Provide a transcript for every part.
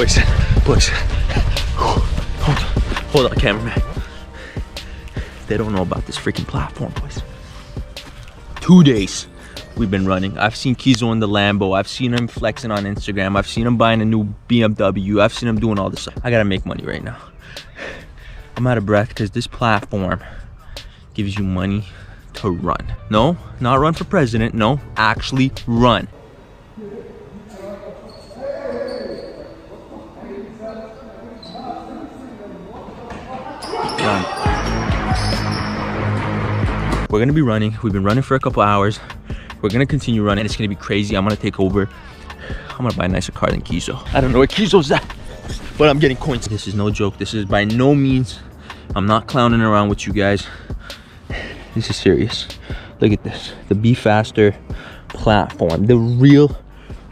boys, hold on, cameraman. They don't know about this freaking platform, boys. 2 days we've been running. I've seen Kizo in the Lambo. I've seen him flexing on Instagram. I've seen him buying a new BMW. I've seen him doing all this stuff. I gotta make money right now. I'm out of breath because this platform gives you money to run. No, not run for president. No, actually run. We're gonna be running. We've been running for a couple hours. We're gonna continue running. It's gonna be crazy. I'm gonna take over. I'm gonna buy a nicer car than Kizo. I don't know where Kizo's at, but I'm getting coins. This is no joke. This is by no means, I'm not clowning around with you guys. This is serious. Look at this, the BeFaster platform, the real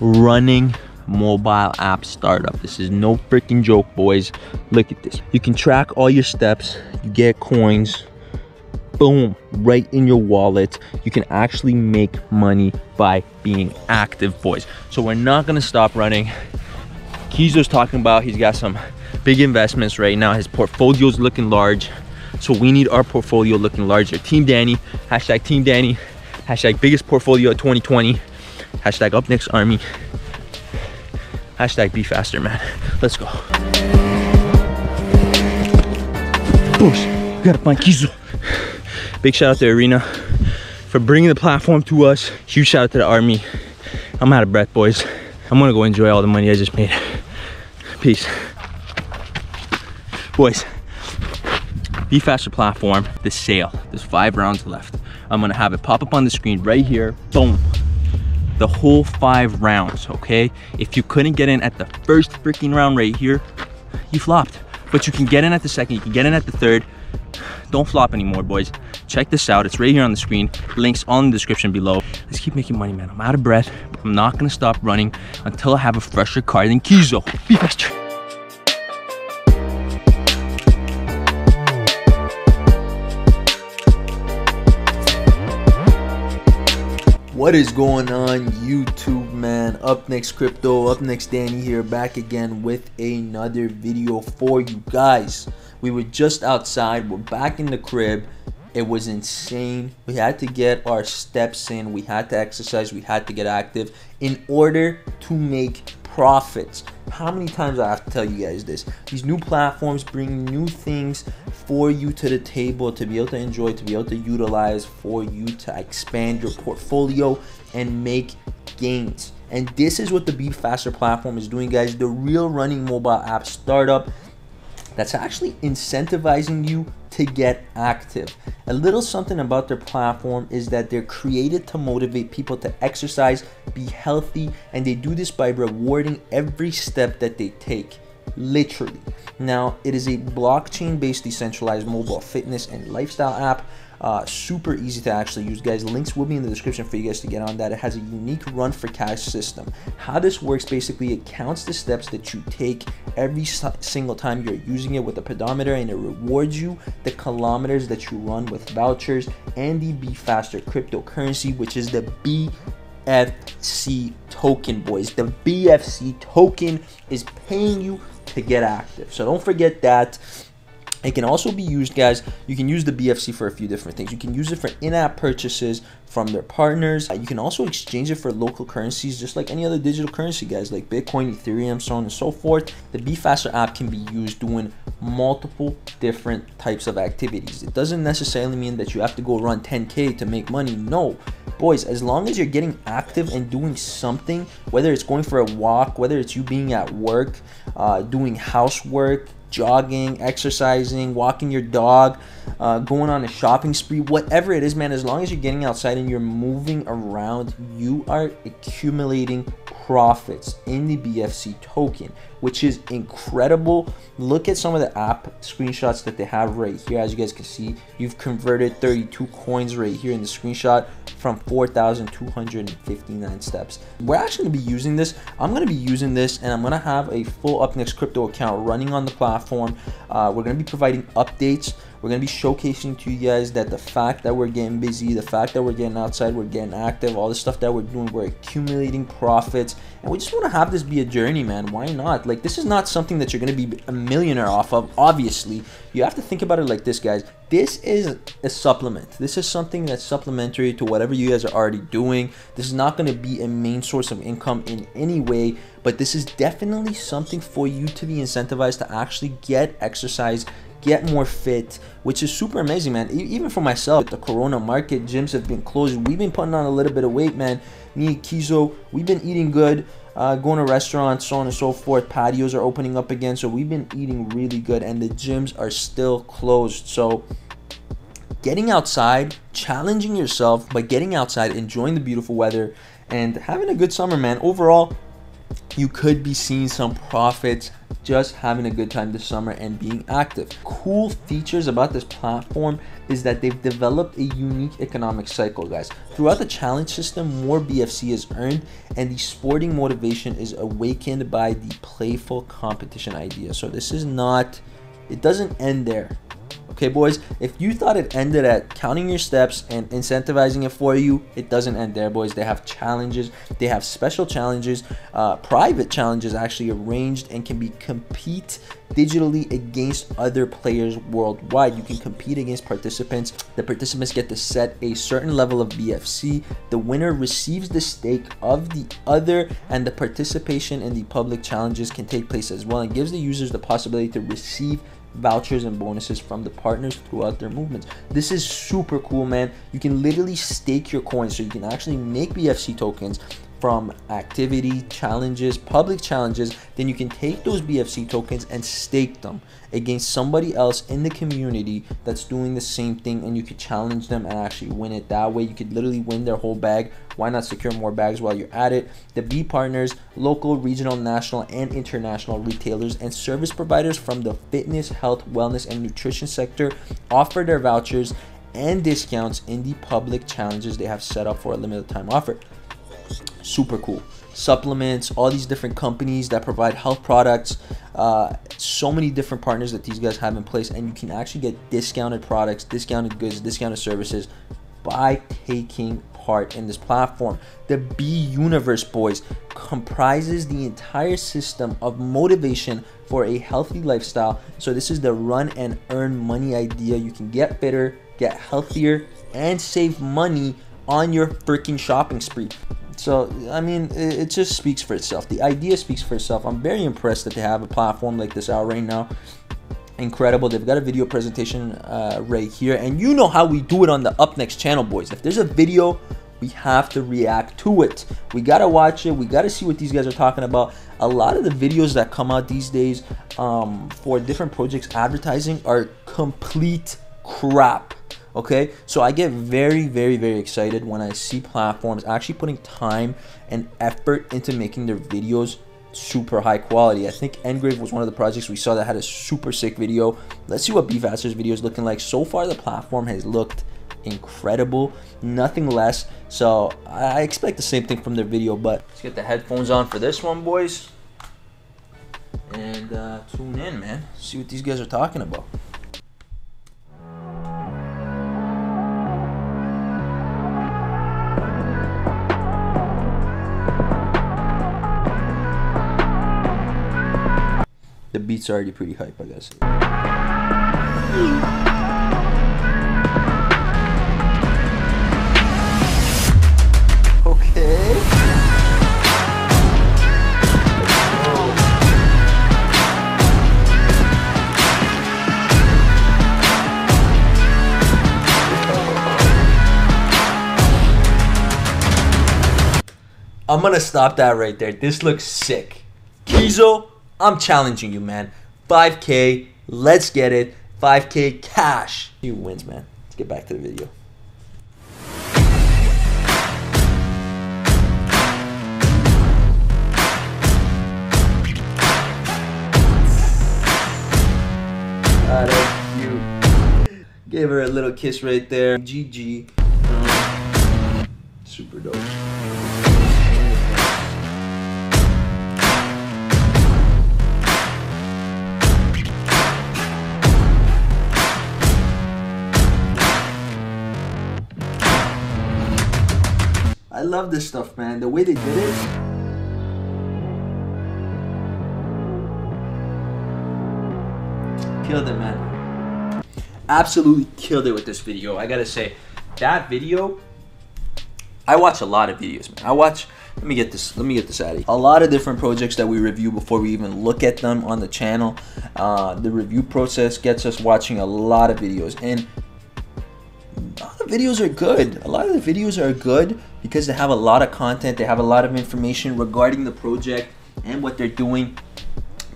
running mobile app startup. This is no freaking joke, boys. Look at this. You can track all your steps. You get coins. Boom, right in your wallet. You can actually make money by being active, boys. So we're not gonna stop running. Kizo's talking about he's got some big investments right now. His portfolio's looking large. So we need our portfolio looking larger. Team Danny, hashtag Team Danny, hashtag biggest portfolio of 2020, hashtag Up Next Army, hashtag BeFaster, man. Let's go. Boys, we gotta find Kizo. Big shout out to Arena for bringing the platform to us. Huge shout out to the Army. I'm out of breath, boys. I'm gonna go enjoy all the money I just made. Peace. Boys, BeFaster platform, the sale. There's 5 rounds left. I'm gonna have it pop up on the screen right here. Boom. The whole 5 rounds, okay? If you couldn't get in at the first freaking round right here, you flopped. But you can get in at the second, you can get in at the third. Don't flop anymore, boys. Check this out. It's right here on the screen. Links on the description below. Let's keep making money, man. I'm out of breath. I'm not gonna stop running until I have a fresher car than Kizo. Be faster. What is going on, YouTube, man? Up Next Crypto, Up Next Danny here, back again with another video for you guys. We were just outside, we're back in the crib. It was insane. We had to get our steps in, we had to exercise, we had to get active in order to make profits. How many times do I have to tell you guys this? These new platforms bring new things for you to the table, to be able to enjoy, to be able to utilize, for you to expand your portfolio and make gains. And this is what the BeFaster platform is doing, guys. The real running mobile app startup that's actually incentivizing you to get active. A little something about their platform is that they're created to motivate people to exercise, be healthy, and they do this by rewarding every step that they take, literally. Now, it is a blockchain-based decentralized mobile fitness and lifestyle app. Super easy to actually use, guys. Links will be in the description for you guys to get on that. It has a unique run for cash system. How this works, basically, it counts the steps that you take every single time you're using it with a pedometer, and it rewards you the kilometers that you run with vouchers and the BeFaster cryptocurrency, which is the BFC token, boys. The BFC token is paying you to get active, so don't forget that. It can also be used, guys. You can use the BFC for a few different things. You can use it for in-app purchases from their partners. You can also exchange it for local currencies, just like any other digital currency, guys, like Bitcoin, Ethereum, so on and so forth. The BeFaster app can be used doing multiple different types of activities. It doesn't necessarily mean that you have to go run 10K to make money. No, boys, as long as you're getting active and doing something, whether it's going for a walk, whether it's you being at work, doing housework, jogging, exercising, walking your dog, going on a shopping spree, whatever it is, man, as long as you're getting outside and you're moving around, you are accumulating profits in the BFC token, which is incredible. Look at some of the app screenshots that they have right here. As you guys can see, you've converted 32 coins right here in the screenshot from 4,259 steps. We're actually gonna be using this. I'm gonna be using this, and I'm gonna have a full Up Next Crypto account running on the platform. We're gonna be providing updates. We're going to be showcasing to you guys that the fact that we're getting busy, the fact that we're getting outside, we're getting active, all the stuff that we're doing, we're accumulating profits, and we just want to have this be a journey, man. Why not? Like, this is not something that you're going to be a millionaire off of. Obviously, you have to think about it like this, guys. This is a supplement. This is something that's supplementary to whatever you guys are already doing. This is not going to be a main source of income in any way, but this is definitely something for you to be incentivized to actually get exercise, get more fit, which is super amazing, man. Even for myself, the corona market, gyms have been closed. We've been putting on a little bit of weight, man. Me and Kizo, we've been eating good, going to restaurants, so on and so forth. Patios are opening up again, so we've been eating really good, and the gyms are still closed. So getting outside, challenging yourself by getting outside, enjoying the beautiful weather, and having a good summer, man. Overall, you could be seeing some profits just having a good time this summer and being active. Cool features about this platform is that they've developed a unique economic cycle, guys. Throughout the challenge system, more BFC is earned, and the sporting motivation is awakened by the playful competition idea. So this is not, it doesn't end there. Okay, boys, if you thought it ended at counting your steps and incentivizing it for you, it doesn't end there, boys. They have challenges. They have special challenges, private challenges actually arranged, and can be compete digitally against other players worldwide. You can compete against participants. The participants get to set a certain level of BFC. The winner receives the stake of the other, and the participation in the public challenges can take place as well, and gives the users the possibility to receive vouchers and bonuses from the partners throughout their movements. This is super cool, man. You can literally stake your coins, so you can actually make BFC tokens from activity challenges, public challenges. Then you can take those BFC tokens and stake them against somebody else in the community that's doing the same thing, and you could challenge them and actually win it. That way you could literally win their whole bag. Why not secure more bags while you're at it? The B partners, local, regional, national, and international retailers and service providers from the fitness, health, wellness, and nutrition sector offer their vouchers and discounts in the public challenges they have set up for a limited time offer. Super cool. Supplements, all these different companies that provide health products, so many different partners that these guys have in place, and you can actually get discounted products, discounted goods, discounted services by taking part in this platform. The B universe, boys, comprises the entire system of motivation for a healthy lifestyle. So this is the run and earn money idea. You can get fitter, get healthier, and save money on your freaking shopping spree. So, I mean, it just speaks for itself. The idea speaks for itself. I'm very impressed that they have a platform like this out right now. Incredible. They've got a video presentation right here. And you know how we do it on the Up Next channel, boys. If there's a video, we have to react to it. We got to watch it. We got to see what these guys are talking about. A lot of the videos that come out these days for different projects advertising are complete crap. Okay, so I get very, very, very excited when I see platforms actually putting time and effort into making their videos super high quality. I think Engrave was one of the projects we saw that had a super sick video. Let's see what BeFaster's video is looking like. So far, the platform has looked incredible, nothing less. So I expect the same thing from their video, but let's get the headphones on for this one, boys, and tune in, man. See what these guys are talking about. The beat's already pretty hype, I guess. Okay. I'm gonna stop that right there. This looks sick. Kizo, I'm challenging you, man. 5K, let's get it. 5K cash. He wins, man. Let's get back to the video. Ah, that's cute. Gave her a little kiss right there. GG. Super dope. love this stuff, man. The way they did it. Killed it, man. Absolutely killed it with this video. I gotta say, that video, I watch a lot of videos, man. I watch, let me get this out of here. A lot of different projects that we review before we even look at them on the channel. The review process gets us watching a lot of videos, and a lot of videos are good. A lot of the videos are good because they have a lot of content. They have a lot of information regarding the project and what they're doing,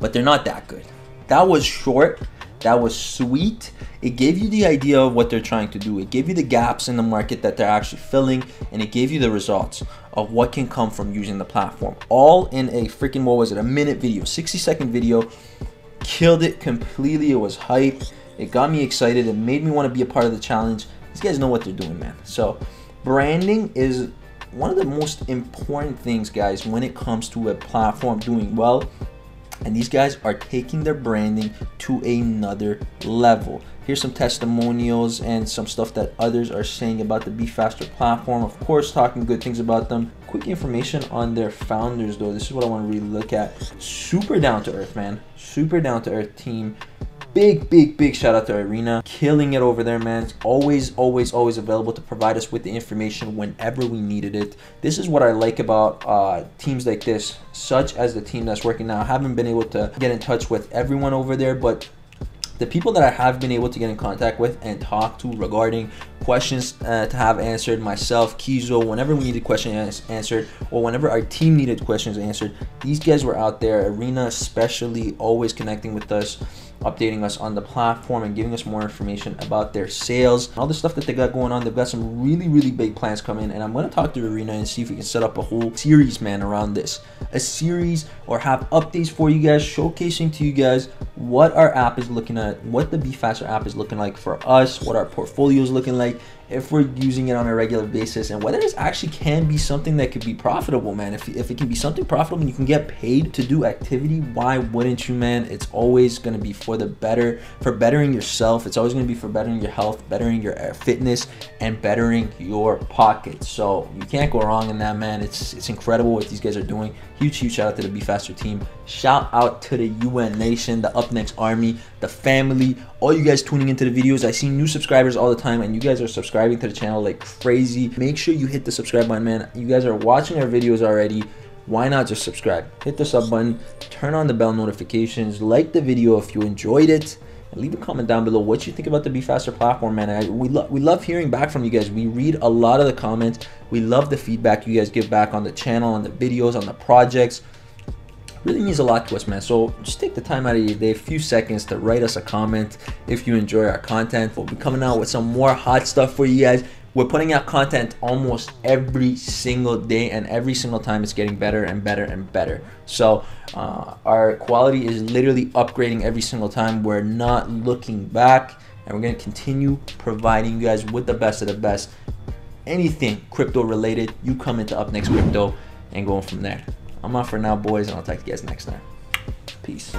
but they're not that good. That was short. That was sweet. It gave you the idea of what they're trying to do. It gave you the gaps in the market that they're actually filling, and it gave you the results of what can come from using the platform. All in a freaking, what was it, a minute video, 60-second video. Killed it completely. It was hype. It got me excited. It made me want to be a part of the challenge. These guys know what they're doing, man. So branding is one of the most important things, guys, when it comes to a platform doing well. And these guys are taking their branding to another level. Here's some testimonials and some stuff that others are saying about the BeFaster platform. Of course, talking good things about them. Quick information on their founders, though. This is what I want to really look at. Super down to earth, man. Super down to earth team. Big shout out to Arena. Killing it over there, man. It's always available to provide us with the information whenever we needed it. This is what I like about teams like this, such as the team that's working now. I haven't been able to get in touch with everyone over there, but the people that I have been able to get in contact with and talk to regarding questions to have answered, myself, Kizo, whenever we needed questions answered or whenever our team needed questions answered, these guys were out there. Arena especially, always connecting with us, updating us on the platform and giving us more information about their sales, all the stuff that they got going on. They've got some really big plans coming, and I'm going to talk to Arena and see if we can set up a whole series, man, around this, a series, or have updates for you guys, showcasing to you guys what our app is looking at, what the BeFaster app is looking like for us, what our portfolio is looking like, if we're using it on a regular basis, and whether this actually can be something that could be profitable, man. If it can be something profitable and you can get paid to do activity, why wouldn't you, man? It's always going to be for the better, for bettering yourself. It's always going to be for bettering your health, bettering your fitness, and bettering your pockets. So you can't go wrong in that, man. It's incredible what these guys are doing. Huge shout out to the BeFaster team. Shout out to the UN Nation, the Up Next Army, the family, all you guys tuning into the videos. I see new subscribers all the time, and you guys are subscribing to the channel like crazy. Make sure you hit the subscribe button, man. You guys are watching our videos already. Why not just subscribe? Hit the sub button, turn on the bell notifications, like the video if you enjoyed it, and leave a comment down below what you think about the BeFaster platform, man. We love hearing back from you guys. We read a lot of the comments. We love the feedback you guys give back on the channel, on the videos, on the projects. Really means a lot to us, man. So just take the time out of your day, a few seconds, to write us a comment if you enjoy our content. We'll be coming out with some more hot stuff for you guys. We're putting out content almost every single day, and every single time it's getting better and better and better. So our quality is literally upgrading every single time. We're not looking back, and we're going to continue providing you guys with the best of the best. Anything crypto related, you come into Up Next Crypto and going from there. I'm out for now, boys, and I'll talk to you guys next time. Peace.